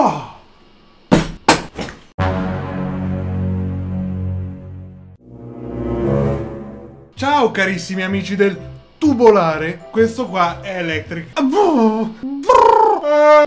Wow! Ciao carissimi amici del tubolare, questo qua è Electric.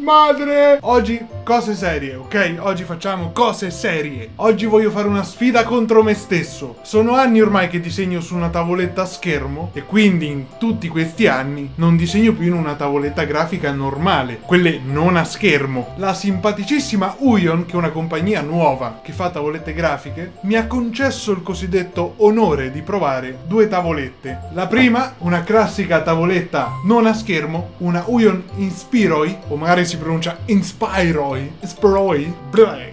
Madre! Oggi cose serie, ok? Oggi facciamo cose serie. Oggi voglio fare una sfida contro me stesso. Sono anni ormai che disegno su una tavoletta a schermo e quindi in tutti questi anni non disegno più in una tavoletta grafica normale, quelle non a schermo. La simpaticissima Huion, che è una compagnia nuova che fa tavolette grafiche, mi ha concesso il cosiddetto onore di provare due tavolette. La prima, una classica tavoletta non a schermo, una Huion Inspiroi, o magari si pronuncia Inspiroi, Spray.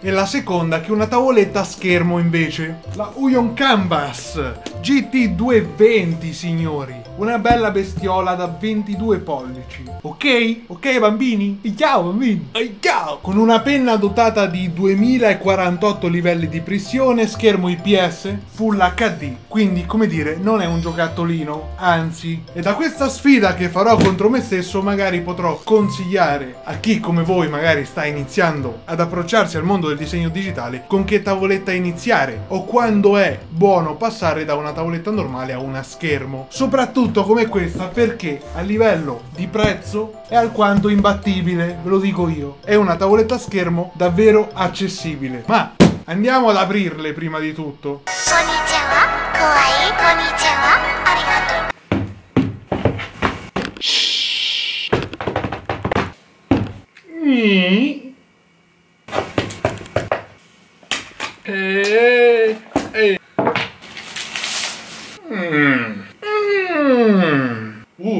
E la seconda, che è una tavoletta a schermo invece, la Huion KAMVAS GT220, signori. Una bella bestiola da 22 pollici. Ok? Ok bambini? Ciao bambini! Ciao! Con una penna dotata di 2048 livelli di pressione, schermo IPS, Full HD. Quindi, come dire, non è un giocattolino, anzi. E da questa sfida che farò contro me stesso magari potrò consigliare a chi come voi magari sta iniziando ad approcciarsi al mondo del disegno digitale con che tavoletta iniziare, o quando è buono passare da una tavoletta normale a una schermo, soprattutto come questa, perché a livello di prezzo è alquanto imbattibile, ve lo dico io. È una tavoletta a schermo davvero accessibile, ma andiamo ad aprirle prima di tutto.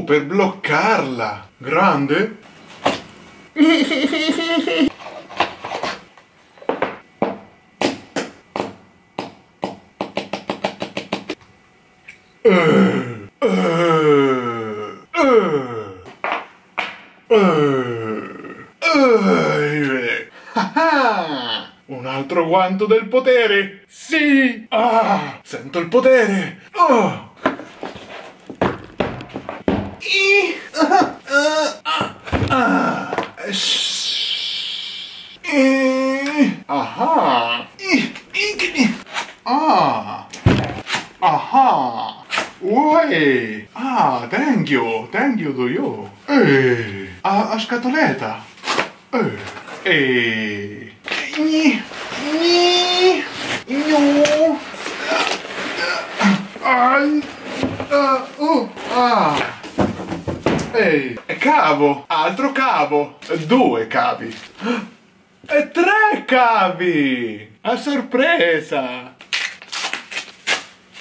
Per bloccarla, grande. Un altro guanto del potere. Sì, ah, sento il potere. Oh. Thank you to you. A scatoletta. Cavo, altro cavo, due cavi e tre cavi a sorpresa.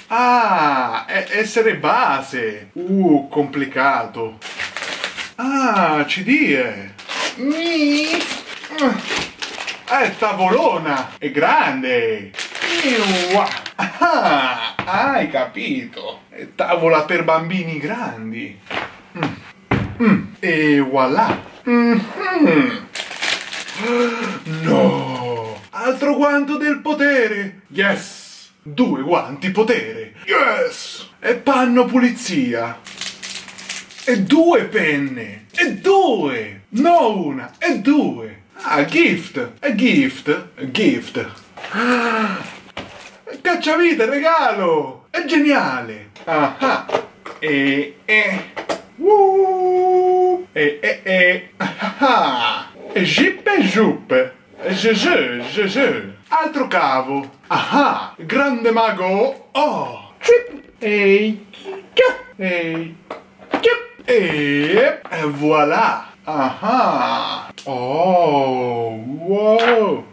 Ah, essere base. Complicato. Ah, CD. È tavolona. È grande. Ah, hai capito. È tavola per bambini grandi. E voilà. No. Altro guanto del potere. Yes. Due guanti potere. Yes! E panno pulizia. E due penne. E due. No, una. E due. Ah, gift. E gift. Gift. Ah. Cacciavite, regalo. È geniale. Ah. Ah. E gippe e giuppe. Je. Altro cavo. Ah, grande mago. Oh. E voilà. Ah. Oh. Wow.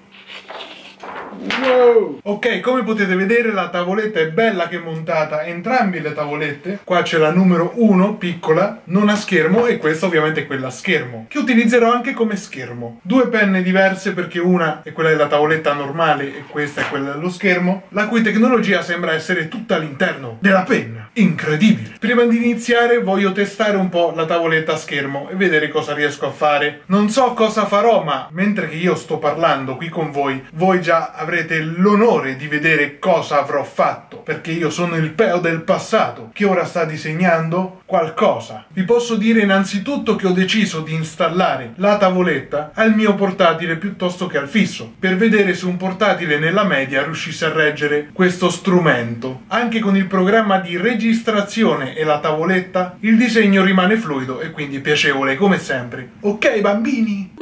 Ok, come potete vedere la tavoletta è bella che montata, entrambe le tavolette. Qua c'è la numero 1, piccola, non a schermo, e questa ovviamente è quella a schermo, che utilizzerò anche come schermo. Due penne diverse, perché una è quella della tavoletta normale e questa è quella dello schermo, la cui tecnologia sembra essere tutta all'interno della penna. Incredibile! Prima di iniziare voglio testare un po' la tavoletta a schermo e vedere cosa riesco a fare. Non so cosa farò, ma mentre che io sto parlando qui con voi, voi già avrete l'onore di vedere cosa avrò fatto. perché io sono il Peo del passato, che ora sta disegnando qualcosa. Vi posso dire innanzitutto che ho deciso di installare la tavoletta al mio portatile piuttosto che al fisso, per vedere se un portatile nella media riuscisse a reggere questo strumento. Anche con il programma di registrazione e la tavoletta, il disegno rimane fluido e quindi piacevole, come sempre. Ok, bambini?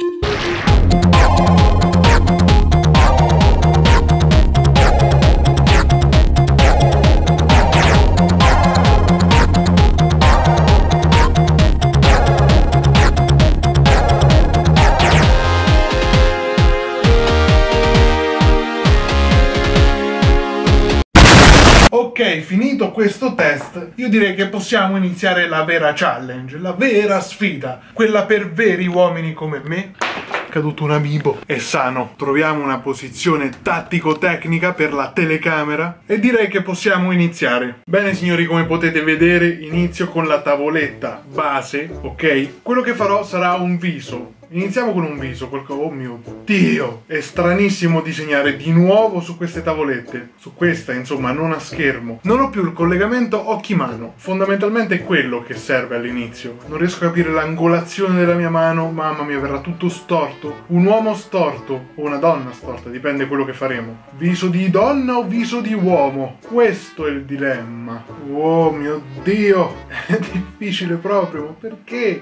Ok, finito questo test, io direi che possiamo iniziare la vera challenge, la vera sfida, quella per veri uomini come me. È caduto un amiibo, è sano. Troviamo una posizione tattico-tecnica per la telecamera e direi che possiamo iniziare. Bene signori, come potete vedere inizio con la tavoletta base, ok? Quello che farò sarà un viso. Iniziamo con un viso, oh mio Dio! È stranissimo disegnare di nuovo su queste tavolette, su questa insomma, non a schermo. Non ho più il collegamento occhi-mano, fondamentalmente è quello che serve all'inizio. Non riesco a capire l'angolazione della mia mano, mamma mia, verrà tutto storto. Un uomo storto, o una donna storta, dipende quello che faremo. Viso di donna o viso di uomo? Questo è il dilemma. Oh mio Dio! È difficile proprio, ma perché?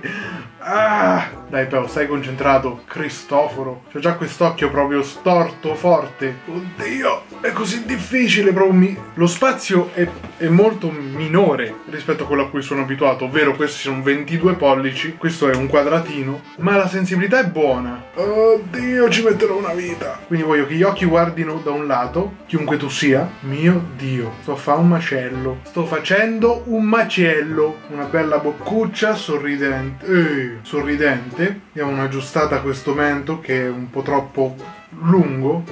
Ah! Dai Peo, stai concentrato, Cristoforo. C'ho già quest'occhio proprio storto forte. Oddio, è così difficile proprio. Lo spazio è molto minore rispetto a quello a cui sono abituato, ovvero questi sono 22 pollici, questo è un quadratino, ma la sensibilità è buona. Oddio, ci metterò una vita. Quindi voglio che gli occhi guardino da un lato, chiunque tu sia. Mio Dio, sto a fare un macello. Sto facendo un macello. Una bella boccuccia sorridente. Sorridente. Diamo una aggiustata a questo mento che è un po' troppo lungo.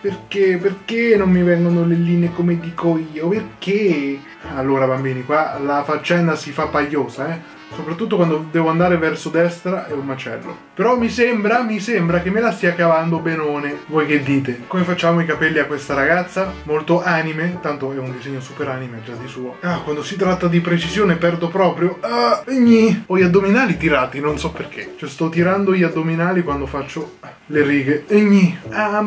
Perché? Perché non mi vengono le linee come dico io? Perché? Allora bambini, qua la faccenda si fa pagliosa, eh? Soprattutto quando devo andare verso destra è un macello. Però mi sembra che me la stia cavando benone. Voi che dite? Come facciamo i capelli a questa ragazza? Molto anime, tanto è un disegno super anime già di suo. Ah, quando si tratta di precisione perdo proprio. Ho gli addominali tirati, non so perché. Cioè sto tirando gli addominali quando faccio le righe.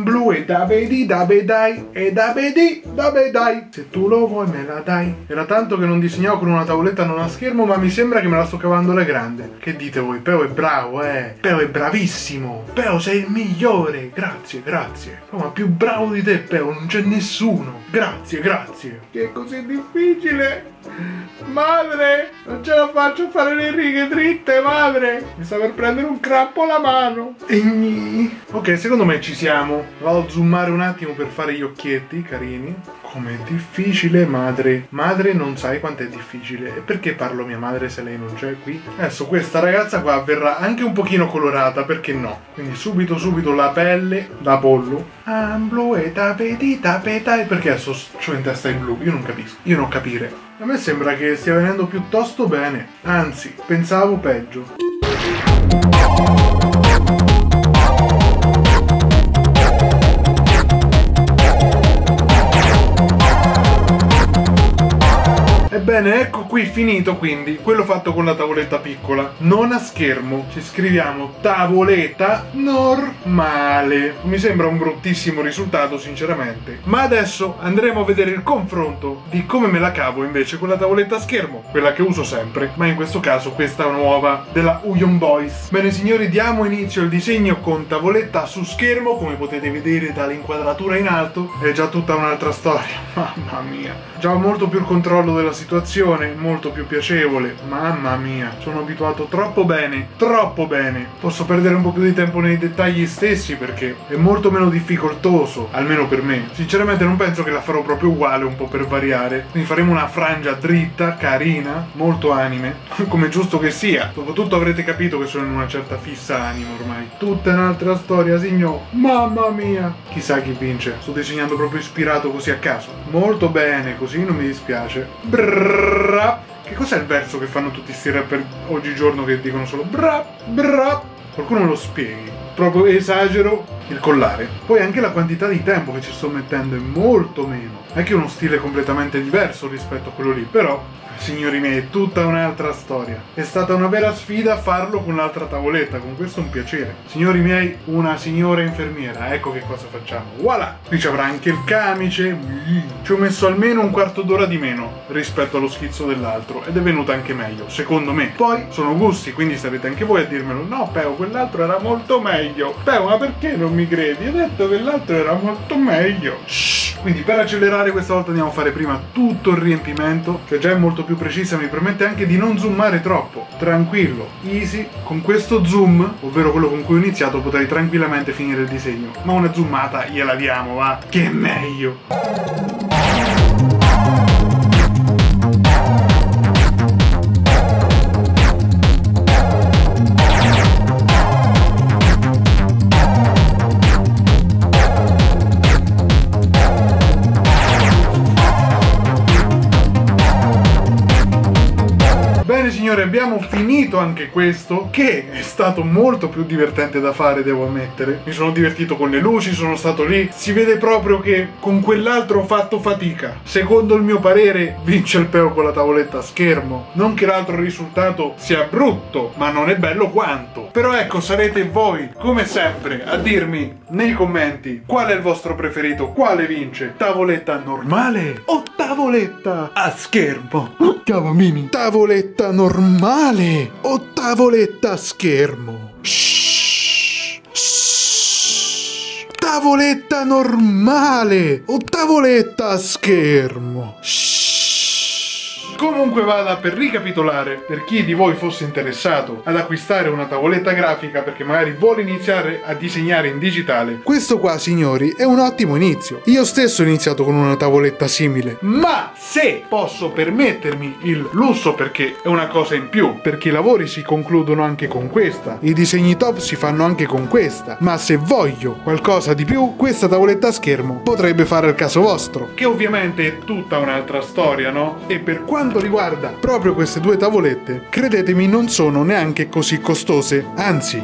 Blu e da vedi, da vedai, e da vedi, da vedai. Se tu lo vuoi me la dai. Era tanto che non disegnavo con una tavoletta non a schermo, ma mi sembra che me la sto cavando alla grande. Che dite voi? Peo è bravo, eh! Peo è bravissimo! Peo sei il migliore! Grazie, grazie! No, ma più bravo di te, Peo, non c'è nessuno! Grazie, grazie! Che è così difficile! Madre! Non ce la faccio a fare le righe dritte, madre! Mi sta per prendere un crappo la mano! Ok, secondo me ci siamo. Vado a zoomare un attimo per fare gli occhietti carini. Com'è difficile, madre! Madre, non sai quanto è difficile. E perché parlo mia madre se lei non c'è qui? Adesso questa ragazza qua verrà anche un pochino colorata, perché no? Quindi subito la pelle da pollo. Blu e tapeti, tapetai. Perché adesso c'ho in testa il blu? Io non capisco. Io non capire. A me sembra che stia venendo piuttosto bene. Anzi, pensavo peggio. Bene, ecco qui finito quindi quello fatto con la tavoletta piccola non a schermo. Ci scriviamo tavoletta normale. Mi sembra un bruttissimo risultato sinceramente, ma adesso andremo a vedere il confronto di come me la cavo invece con la tavoletta a schermo, quella che uso sempre, ma in questo caso questa nuova della Huion Boys. Bene signori, diamo inizio al disegno con tavoletta su schermo. Come potete vedere dall'inquadratura in alto è già tutta un'altra storia, mamma mia. Già ho molto più il controllo della situazione, molto più piacevole, mamma mia, sono abituato troppo bene. Posso perdere un po' più di tempo nei dettagli stessi perché è molto meno difficoltoso, almeno per me. Sinceramente non penso che la farò proprio uguale, un po' per variare, quindi faremo una frangia dritta, carina, molto anime, come giusto che sia. Dopotutto avrete capito che sono in una certa fissa anime ormai. Tutta un'altra storia, signor, mamma mia. Chissà chi vince, sto disegnando proprio ispirato così a caso. Molto bene, così non mi dispiace. Brrr. Che cos'è il verso che fanno tutti sti rapper oggigiorno che dicono solo brap brap? Qualcuno me lo spieghi? Proprio esagero il collare. Poi anche la quantità di tempo che ci sto mettendo è molto meno. È che uno stile completamente diverso rispetto a quello lì, però, signori miei, è tutta un'altra storia. È stata una vera sfida farlo con l'altra tavoletta, con questo è un piacere. Signori miei, una signora infermiera, ecco che cosa facciamo. Voilà! Qui ci avrà anche il camice. Ci ho messo almeno un quarto d'ora di meno rispetto allo schizzo dell'altro ed è venuto anche meglio, secondo me. Poi sono gusti, quindi sarete anche voi a dirmelo: no Peo, quell'altro era molto meglio. Peo, ma perché non mi credi? Ho detto che l'altro era molto meglio. Shhh. Quindi per accelerare questa volta andiamo a fare prima tutto il riempimento, che già è molto più precisa, mi permette anche di non zoomare troppo, tranquillo, easy. Con questo zoom, ovvero quello con cui ho iniziato, potrei tranquillamente finire il disegno, ma una zoomata gliela diamo, va, che è meglio. Signore, abbiamo finito anche questo, che è stato molto più divertente da fare, devo ammettere. Mi sono divertito con le luci, sono stato lì. Si vede proprio che con quell'altro ho fatto fatica. Secondo il mio parere vince il Peo con la tavoletta a schermo. Non che l'altro risultato sia brutto, ma non è bello quanto. Però ecco, sarete voi, come sempre, a dirmi nei commenti qual è il vostro preferito, quale vince, tavoletta normale o tavoletta a schermo. Ciao Mimi, tavoletta normale o tavoletta a schermo. Shhh, shhh. Tavoletta normale o tavoletta a schermo. Shhh. Comunque vada, per ricapitolare, per chi di voi fosse interessato ad acquistare una tavoletta grafica perché magari vuole iniziare a disegnare in digitale, questo qua, signori, è un ottimo inizio. Io stesso ho iniziato con una tavoletta simile, ma se posso permettermi il lusso, perché è una cosa in più, perché i lavori si concludono anche con questa, i disegni top si fanno anche con questa, ma se voglio qualcosa di più, questa tavoletta a schermo potrebbe fare il caso vostro, che ovviamente è tutta un'altra storia, no? E per quanto riguarda proprio queste due tavolette, credetemi, non sono neanche così costose, anzi,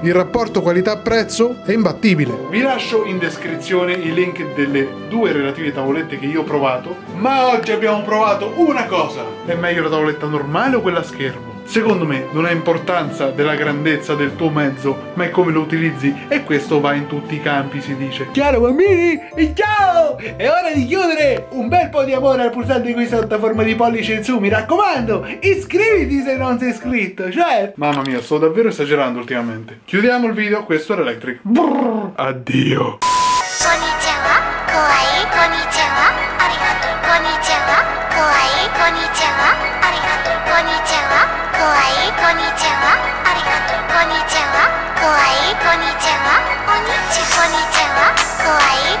il rapporto qualità-prezzo è imbattibile. Vi lascio in descrizione i link delle due relative tavolette che io ho provato, ma oggi abbiamo provato una cosa: è meglio la tavoletta normale o quella a schermo? Secondo me non ha importanza della grandezza del tuo mezzo, ma è come lo utilizzi, e questo va in tutti i campi, si dice. Ciao bambini, e ciao! È ora di chiudere! Un bel po' di amore al pulsante di questa piattaforma di pollice in su, mi raccomando! Iscriviti se non sei iscritto, cioè... Mamma mia, sto davvero esagerando ultimamente. Chiudiamo il video, questo era Electric. Brrr, addio! Konnichiwa, arigatou, konnichiwa, kawaii, konnichiwa, onichi, konnichiwa, kawaii.